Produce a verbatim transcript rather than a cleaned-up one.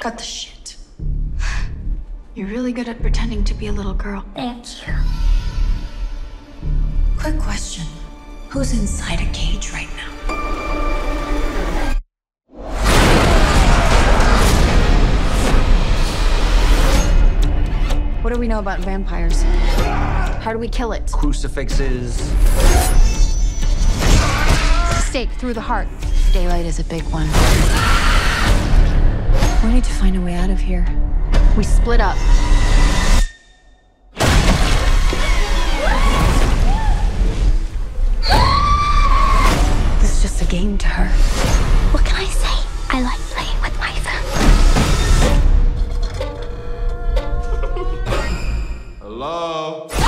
Cut the shit. You're really good at pretending to be a little girl. Thank you. Quick question. Who's inside a cage right now? What do we know about vampires? How do we kill it? Crucifixes. Stake through the heart. Daylight is a big one. We need to find a way out of here. We split up. This is just a game to her. What can I say? I like playing with my phone. Hello?